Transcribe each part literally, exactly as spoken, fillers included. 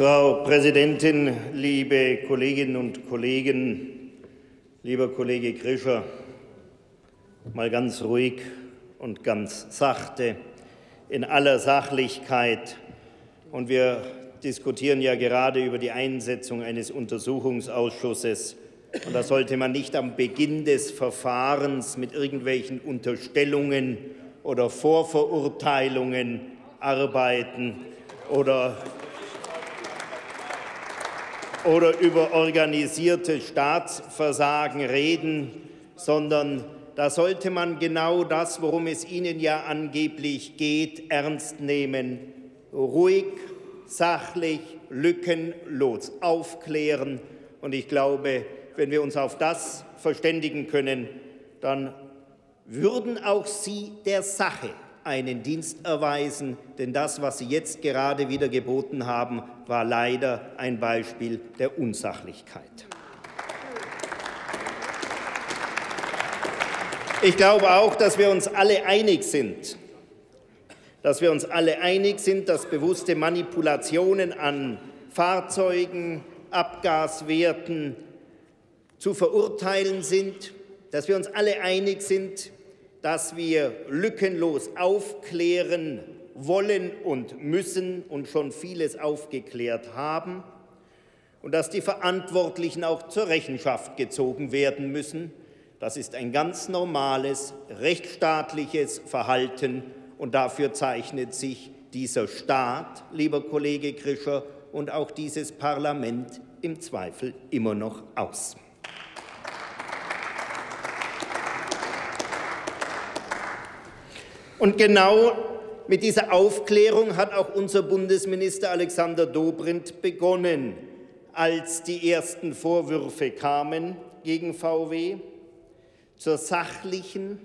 Frau Präsidentin, liebe Kolleginnen und Kollegen, lieber Kollege Krischer, mal ganz ruhig und ganz sachte, in aller Sachlichkeit. Und wir diskutieren ja gerade über die Einsetzung eines Untersuchungsausschusses. Und da sollte man nicht am Beginn des Verfahrens mit irgendwelchen Unterstellungen oder Vorverurteilungen arbeiten oder, oder über organisiertes Staatsversagen reden, sondern da sollte man genau das, worum es Ihnen ja angeblich geht, ernst nehmen, ruhig, sachlich, lückenlos aufklären. Und ich glaube, wenn wir uns auf das verständigen können, dann würden auch Sie der Sache einen Dienst erweisen. Denn das, was Sie jetzt gerade wieder geboten haben, war leider ein Beispiel der Unsachlichkeit. Ich glaube auch, dass wir uns alle einig sind, dass wir uns alle einig sind, dass bewusste Manipulationen an Fahrzeugen, Abgaswerten zu verurteilen sind, dass wir uns alle einig sind, dass wir lückenlos aufklären wollen und müssen und schon vieles aufgeklärt haben und dass die Verantwortlichen auch zur Rechenschaft gezogen werden müssen. Das ist ein ganz normales, rechtsstaatliches Verhalten. Und dafür zeichnet sich dieser Staat, lieber Kollege Krischer, und auch dieses Parlament im Zweifel immer noch aus. Und genau mit dieser Aufklärung hat auch unser Bundesminister Alexander Dobrindt begonnen, als die ersten Vorwürfe kamen gegen V W zur sachlichen,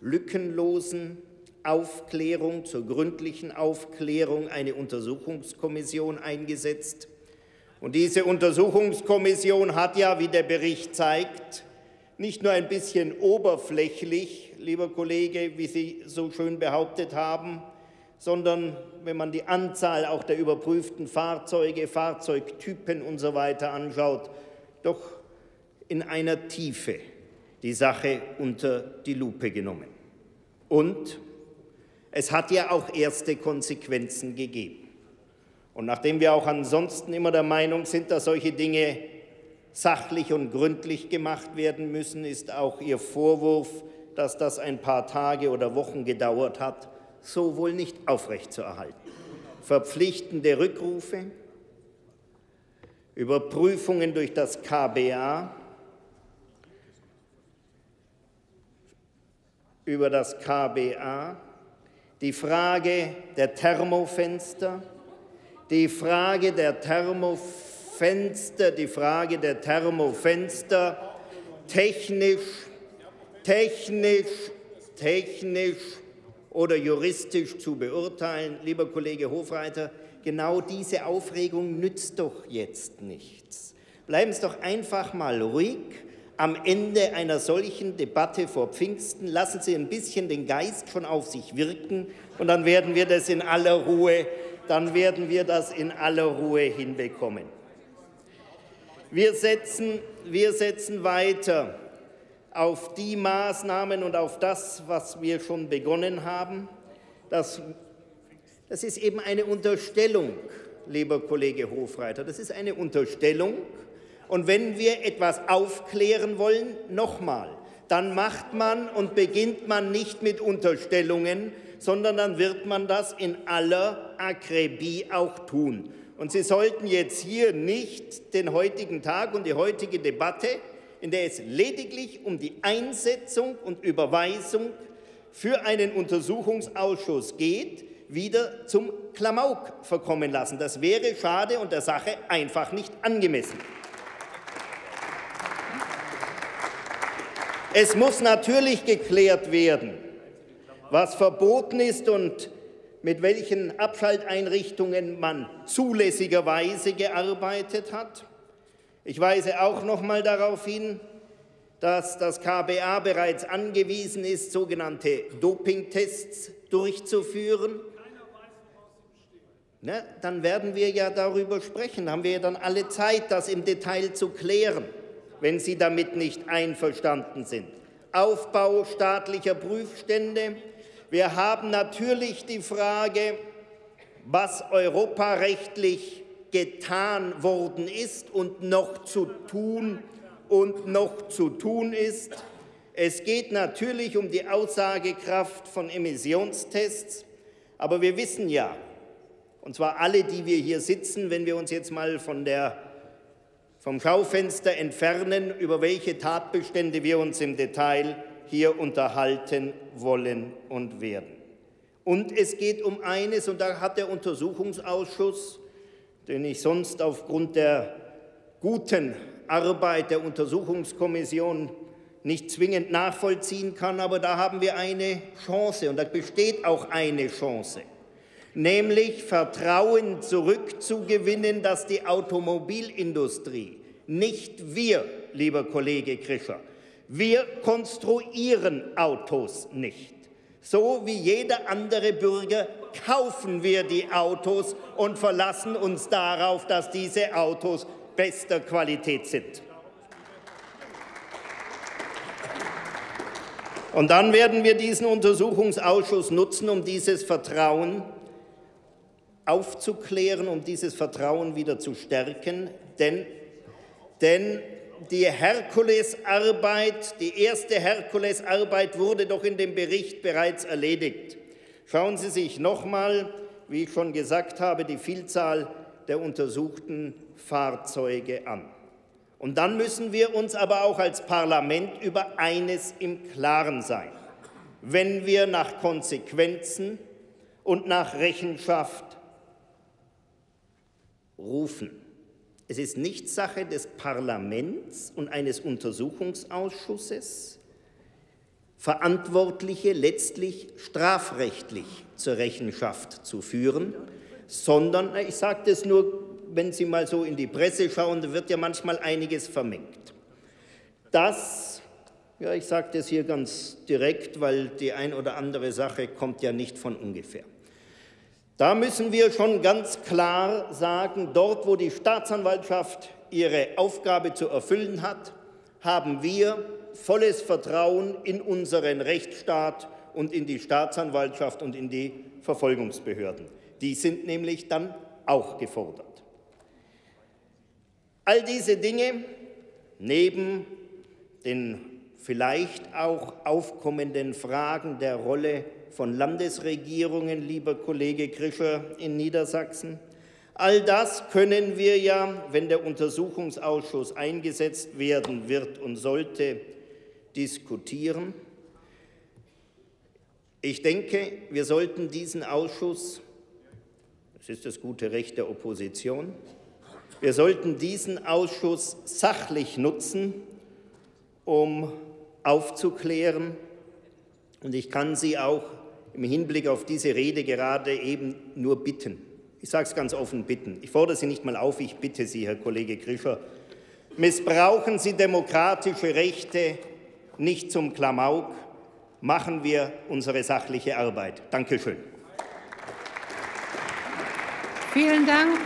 lückenlosen Aufklärung, zur gründlichen Aufklärung eine Untersuchungskommission eingesetzt. Und diese Untersuchungskommission hat ja, wie der Bericht zeigt, nicht nur ein bisschen oberflächlich, lieber Kollege, wie Sie so schön behauptet haben, sondern wenn man die Anzahl auch der überprüften Fahrzeuge, Fahrzeugtypen usw. anschaut, doch in einer Tiefe die Sache unter die Lupe genommen. Und es hat ja auch erste Konsequenzen gegeben. Und nachdem wir auch ansonsten immer der Meinung sind, dass solche Dinge sachlich und gründlich gemacht werden müssen, ist auch Ihr Vorwurf, dass das ein paar Tage oder Wochen gedauert hat, so wohl nicht aufrechtzuerhalten. Verpflichtende Rückrufe, Überprüfungen durch das K B A, über das K B A, die Frage der Thermofenster, die Frage der Thermofenster, die Frage der Thermofenster, technisch, technisch, technisch oder juristisch zu beurteilen. Lieber Kollege Hofreiter, genau diese Aufregung nützt doch jetzt nichts. Bleiben Sie doch einfach mal ruhig. Am Ende einer solchen Debatte vor Pfingsten lassen Sie ein bisschen den Geist schon auf sich wirken, und dann werden wir das in aller Ruhe, dann werden wir das in aller Ruhe hinbekommen. Wir setzen, wir setzen weiter auf die Maßnahmen und auf das, was wir schon begonnen haben. Das, das ist eben eine Unterstellung, lieber Kollege Hofreiter, das ist eine Unterstellung. Und wenn wir etwas aufklären wollen, nochmal, dann macht man und beginnt man nicht mit Unterstellungen, sondern dann wird man das in aller Akribie auch tun. Und Sie sollten jetzt hier nicht den heutigen Tag und die heutige Debatte, in der es lediglich um die Einsetzung und Überweisung für einen Untersuchungsausschuss geht, wieder zum Klamauk verkommen lassen. Das wäre schade und der Sache einfach nicht angemessen. Es muss natürlich geklärt werden, was verboten ist und mit welchen Abschalteinrichtungen man zulässigerweise gearbeitet hat. Ich weise auch noch mal darauf hin, dass das K B A bereits angewiesen ist, sogenannte Dopingtests durchzuführen. Ne? Dann werden wir ja darüber sprechen, haben wir ja dann alle Zeit, das im Detail zu klären, wenn Sie damit nicht einverstanden sind. Aufbau staatlicher Prüfstände. Wir haben natürlich die Frage, was europarechtlich getan worden ist und noch zu tun und noch zu tun ist. Es geht natürlich um die Aussagekraft von Emissionstests, aber wir wissen ja, und zwar alle, die wir hier sitzen, wenn wir uns jetzt mal von der, vom Schaufenster entfernen, über welche Tatbestände wir uns im Detail hier unterhalten wollen und werden. Und es geht um eines, und da hat der Untersuchungsausschuss, den ich sonst aufgrund der guten Arbeit der Untersuchungskommission nicht zwingend nachvollziehen kann, aber da haben wir eine Chance, und da besteht auch eine Chance, nämlich Vertrauen zurückzugewinnen, dass die Automobilindustrie, nicht wir, lieber Kollege Krischer, wir konstruieren Autos nicht. So wie jeder andere Bürger kaufen wir die Autos und verlassen uns darauf, dass diese Autos bester Qualität sind. Und dann werden wir diesen Untersuchungsausschuss nutzen, um dieses Vertrauen aufzuklären, um dieses Vertrauen wieder zu stärken, denn, denn die Herkulesarbeit, die erste Herkulesarbeit wurde doch in dem Bericht bereits erledigt. Schauen Sie sich nochmal, wie ich schon gesagt habe, die Vielzahl der untersuchten Fahrzeuge an. Und dann müssen wir uns aber auch als Parlament über eines im Klaren sein. Wenn wir nach Konsequenzen und nach Rechenschaft rufen. Es ist nicht Sache des Parlaments und eines Untersuchungsausschusses, Verantwortliche letztlich strafrechtlich zur Rechenschaft zu führen, sondern, ich sage das nur, wenn Sie mal so in die Presse schauen, da wird ja manchmal einiges vermengt. Das, ja, ich sage das hier ganz direkt, weil die ein oder andere Sache kommt ja nicht von ungefähr. Da müssen wir schon ganz klar sagen, dort, wo die Staatsanwaltschaft ihre Aufgabe zu erfüllen hat, haben wir volles Vertrauen in unseren Rechtsstaat und in die Staatsanwaltschaft und in die Verfolgungsbehörden. Die sind nämlich dann auch gefordert. All diese Dinge, neben den vielleicht auch aufkommenden Fragen der Rolle von Landesregierungen, lieber Kollege Krischer in Niedersachsen. All das können wir ja, wenn der Untersuchungsausschuss eingesetzt werden wird und sollte, diskutieren. Ich denke, wir sollten diesen Ausschuss, das ist das gute Recht der Opposition, wir sollten diesen Ausschuss sachlich nutzen, um aufzuklären, und ich kann Sie auch im Hinblick auf diese Rede gerade eben nur bitten. Ich sage es ganz offen, bitten. Ich fordere Sie nicht mal auf, ich bitte Sie, Herr Kollege Krischer, missbrauchen Sie demokratische Rechte nicht zum Klamauk. Machen wir unsere sachliche Arbeit. Dankeschön. Vielen Dank.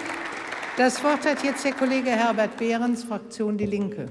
Das Wort hat jetzt der Kollege Herbert Behrens, Fraktion Die Linke.